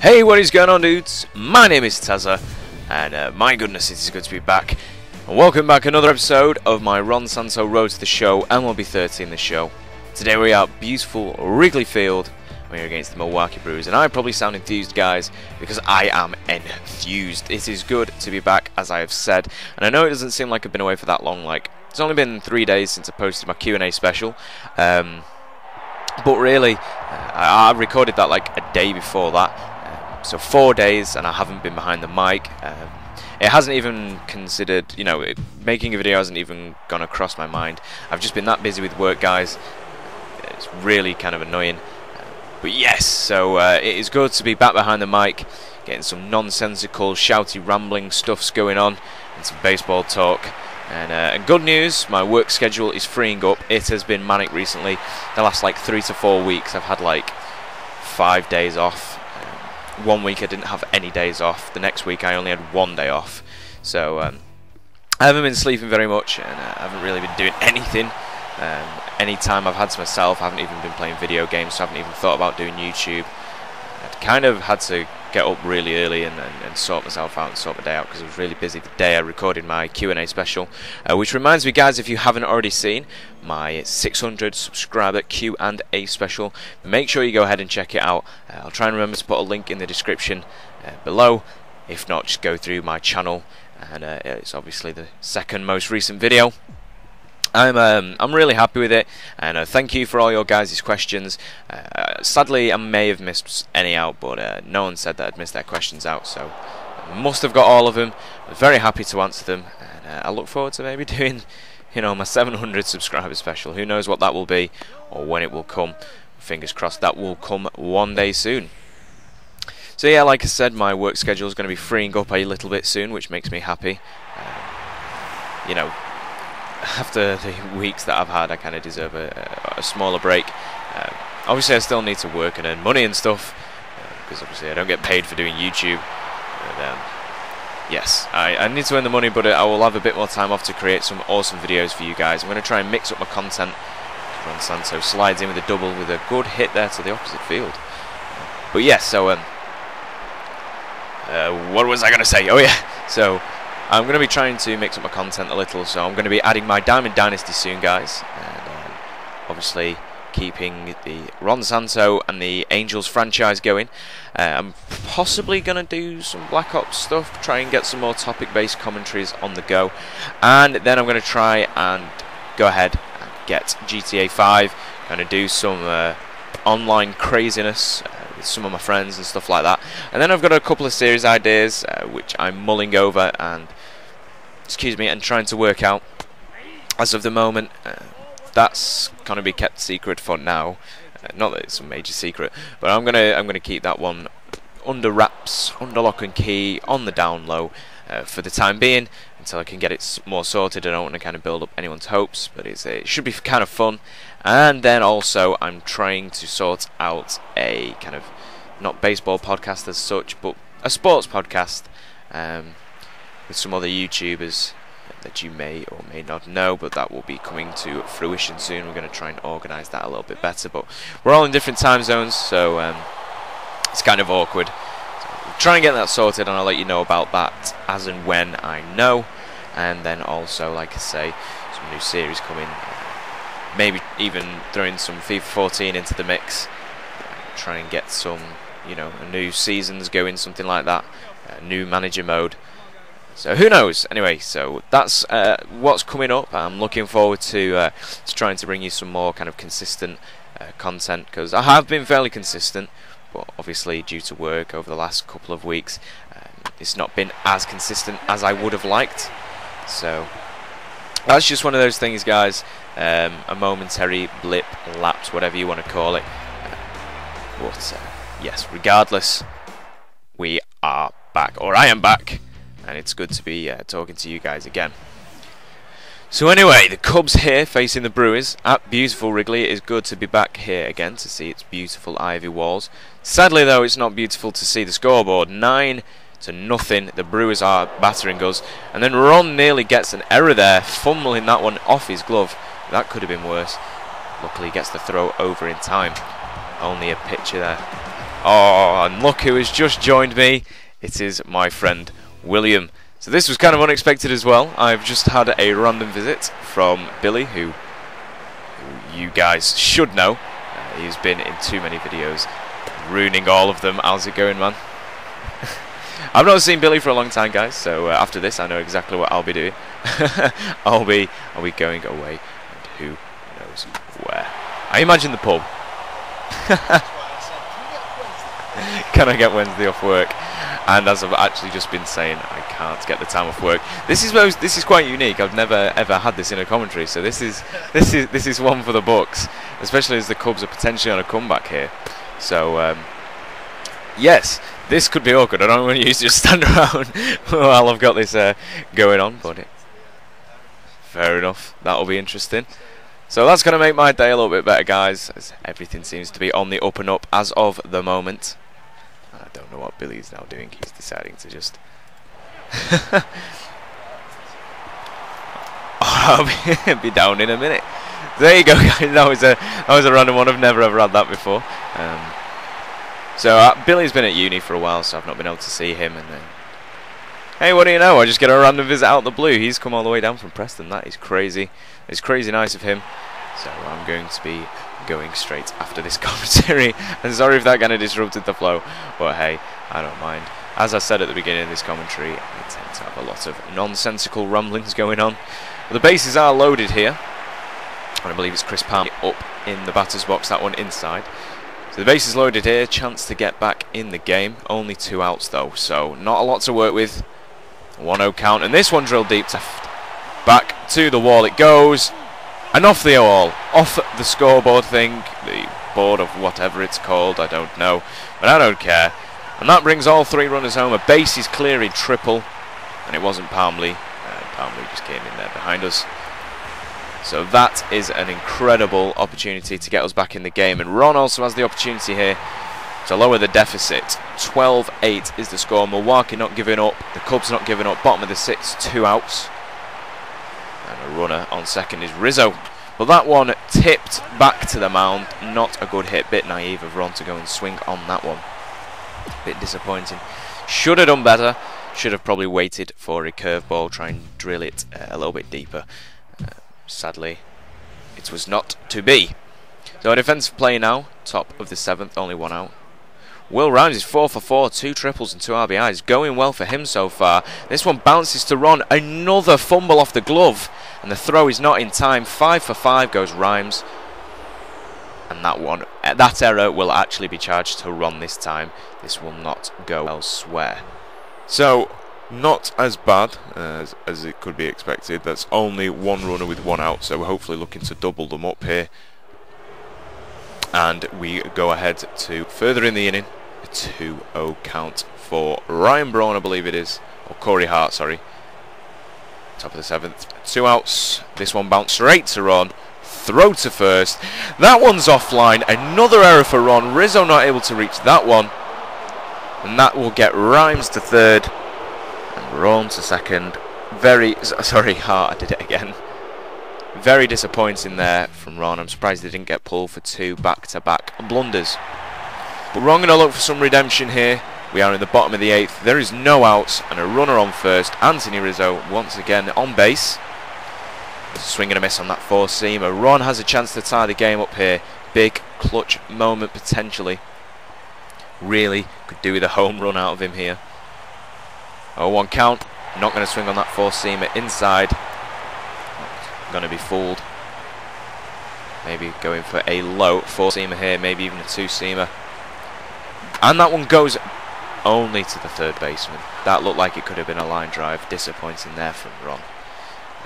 Hey, what is going on, dudes? My name is Tazza, and my goodness, it is good to be back. And welcome back to another episode of my Ron Santo Road to the Show, MLB 13: The Show. Today we are at beautiful Wrigley Field. We're against the Milwaukee Brewers, and I probably sound enthused, guys, because I am enthused. It is good to be back, as I have said, and I know it doesn't seem like I've been away for that long. Like, it's only been 3 days since I posted my Q&A special. But really, I recorded that like a day before that. So 4 days and I haven't been behind the mic. It hasn't even considered, you know, making a video hasn't even gone across my mind. I've just been that busy with work, guys. It's really kind of annoying. But yes, so it is good to be back behind the mic, getting some nonsensical, shouty, rambling stuffs going on, and some baseball talk. And good news, my work schedule is freeing up. It has been manic recently. The last like 3 to 4 weeks, I've had like 5 days off. 1 week I didn't have any days off. The next week I only had 1 day off. So I haven't been sleeping very much, and I haven't really been doing anything. Any time I've had to myself, I haven't even been playing video games, so I haven't even thought about doing YouTube. I'd kind of had to get up really early and sort myself out and sort my day out, because I was really busy the day I recorded my Q&A special. Which reminds me, guys, if you haven't already seen my 600 subscriber Q&A special, make sure you go ahead and check it out. I'll try and remember to put a link in the description below. If not, just go through my channel, and it's obviously the second most recent video. I'm really happy with it, and thank you for all your guys' questions. Sadly, I may have missed any out, but no one said that I'd missed their questions out, so I must have got all of them. I'm very happy to answer them, and I look forward to maybe doing, you know, my 700 subscriber special. Who knows what that will be or when it will come. Fingers crossed that will come one day soon. So yeah, like I said, my work schedule is going to be freeing up a little bit soon, which makes me happy. You know, after the weeks that I've had, I kind of deserve a smaller break. Obviously, I still need to work and earn money and stuff, because obviously I don't get paid for doing YouTube. But, yes, I need to earn the money, but I will have a bit more time off to create some awesome videos for you guys. I'm going to try and mix up my content. Ron Santo slides in with a double with a good hit there to the opposite field. But yes, so what was I going to say? Oh yeah, so I'm going to be trying to mix up my content a little, so I'm going to be adding my Diamond Dynasty soon, guys, and obviously keeping the Ron Santo and the Angels franchise going. I'm possibly going to do some Black Ops stuff, try and get some more topic-based commentaries on the go, and then I'm going to try and go ahead and get GTA 5, going to do some online craziness with some of my friends and stuff like that. And then I've got a couple of series ideas which I'm mulling over and trying to work out as of the moment. That's gonna be kept secret for now. Not that it's a major secret, but I'm gonna keep that one under wraps, under lock and key, on the down low for the time being, until I can get it more sorted. I don't want to kind of build up anyone's hopes, but it should be kind of fun. And then also I'm trying to sort out a kind of, not baseball podcast as such, but a sports podcast with some other YouTubers that you may or may not know, but that will be coming to fruition soon. We're going to try and organise that a little bit better, but we're all in different time zones, so it's kind of awkward. So we'll try and get that sorted, and I'll let you know about that as and when I know. And then also, like I say, some new series coming. Maybe even throwing some FIFA 14 into the mix. Try and get some, you know, new seasons going, something like that. New manager mode. So who knows? Anyway, so that's what's coming up. I'm looking forward to trying to bring you some more kind of consistent content, because I have been fairly consistent, but obviously due to work over the last couple of weeks, it's not been as consistent as I would have liked. So that's just one of those things, guys. A momentary blip, lapse, whatever you want to call it. But yes, regardless, we are back, or I am back. And it's good to be talking to you guys again. So anyway, the Cubs here facing the Brewers at beautiful Wrigley. It is good to be back here again to see its beautiful ivy walls. Sadly, though, it's not beautiful to see the scoreboard. 9-0. The Brewers are battering us. And then Ron nearly gets an error there, fumbling that one off his glove. That could have been worse. Luckily, he gets the throw over in time. Only a pitcher there. Oh, and look who has just joined me. It is my friend William. So this was kind of unexpected as well. I've just had a random visit from Billy, who you guys should know. He's been in too many videos, ruining all of them. How's it going, man? I've not seen Billy for a long time, guys, so after this I know exactly what I'll be doing. I'll be going away, and who knows where. I imagine the pub. Can I get Wednesday off work? And as I've actually just been saying, I can't get the time off work. This is quite unique. I've never ever had this in a commentary, so this is one for the books, especially as the Cubs are potentially on a comeback here. So yes, this could be awkward. I don't want you to just stand around while I've got this going on, but fair enough. That'll be interesting. So that's going to make my day a little bit better, guys, as everything seems to be on the up and up as of the moment. I don't know what Billy's now doing. He's deciding to just... I'll be down in a minute. There you go, guys. That was a random one. I've never ever had that before. So Billy's been at uni for a while, so I've not been able to see him. And then, hey, what do you know? I just get a random visit out of the blue. He's come all the way down from Preston. That is crazy. It's crazy nice of him. So I'm going to be going straight after this commentary. And sorry if that kind of disrupted the flow, but hey, I don't mind. As I said at the beginning of this commentary, I tend to have a lot of nonsensical ramblings going on. But the bases are loaded here. And I believe it's Chris Palmer up in the batter's box. That one inside. The bases loaded here, chance to get back in the game. Only 2 outs though, so not a lot to work with. 1-0 count, and this one drilled deep left. Back to the wall it goes, and off the wall, off the scoreboard thing, the board of whatever it's called, I don't know, but I don't care. And that brings all 3 runners home. A bases clearing triple, and it wasn't Palmley. Palmley just came in there behind us. So that is an incredible opportunity to get us back in the game. And Ron also has the opportunity here to lower the deficit. 12-8 is the score. Milwaukee not giving up. The Cubs not giving up. Bottom of the 6th, 2 outs. And a runner on second is Rizzo. But that one tipped back to the mound. Not a good hit. Bit naive of Ron to go and swing on that one. Bit disappointing. Should have done better. Should have probably waited for a curveball. Try and drill it a little bit deeper. Sadly, it was not to be. So a defensive play now, top of the 7th, only 1 out. Will Rhymes is 4 for 4, 2 triples and 2 RBIs. Going well for him so far. This one bounces to Ron, another fumble off the glove, and the throw is not in time. 5 for 5 goes Rhymes, and that error will actually be charged to Ron this time. This will not go elsewhere. So, not as bad as it could be expected. That's only 1 runner with 1 out, so we're hopefully looking to double them up here. And we go ahead to further in the inning. A 2-0 count for Ryan Braun, I believe it is. Or Corey Hart, sorry. Top of the 7th. 2 outs. This one bounced straight to Ron. Throw to first. That one's offline. Another error for Ron. Rizzo not able to reach that one. And that will get Rhymes to 3rd. Ron to 2nd. Sorry, Hart, I did it again. Very disappointing there from Ron. I'm surprised they didn't get pulled for 2 back-to-back blunders. But we're going to look for some redemption here. We are in the bottom of the 8th. There is no outs and a runner on first. Anthony Rizzo once again on base. Swing and a miss on that 4-seamer. Ron has a chance to tie the game up here. Big clutch moment potentially. Really could do with a home run out of him here. 0-1 count, not going to swing on that 4-seamer inside. Not going to be fooled. Maybe going for a low 4-seamer here, maybe even a 2-seamer. And that one goes only to the 3rd baseman. That looked like it could have been a line drive. Disappointing there from Ron.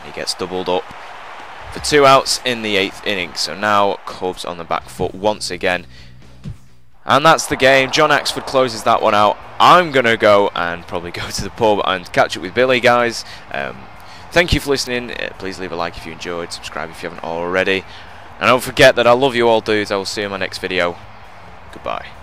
And he gets doubled up for 2 outs in the 8th inning. So now Cubs on the back foot once again. And that's the game. John Axford closes that one out. I'm going to go and probably go to the pub and catch up with Billy, guys. Thank you for listening. Please leave a like if you enjoyed. Subscribe if you haven't already. And don't forget that I love you all, dudes. I will see you in my next video. Goodbye.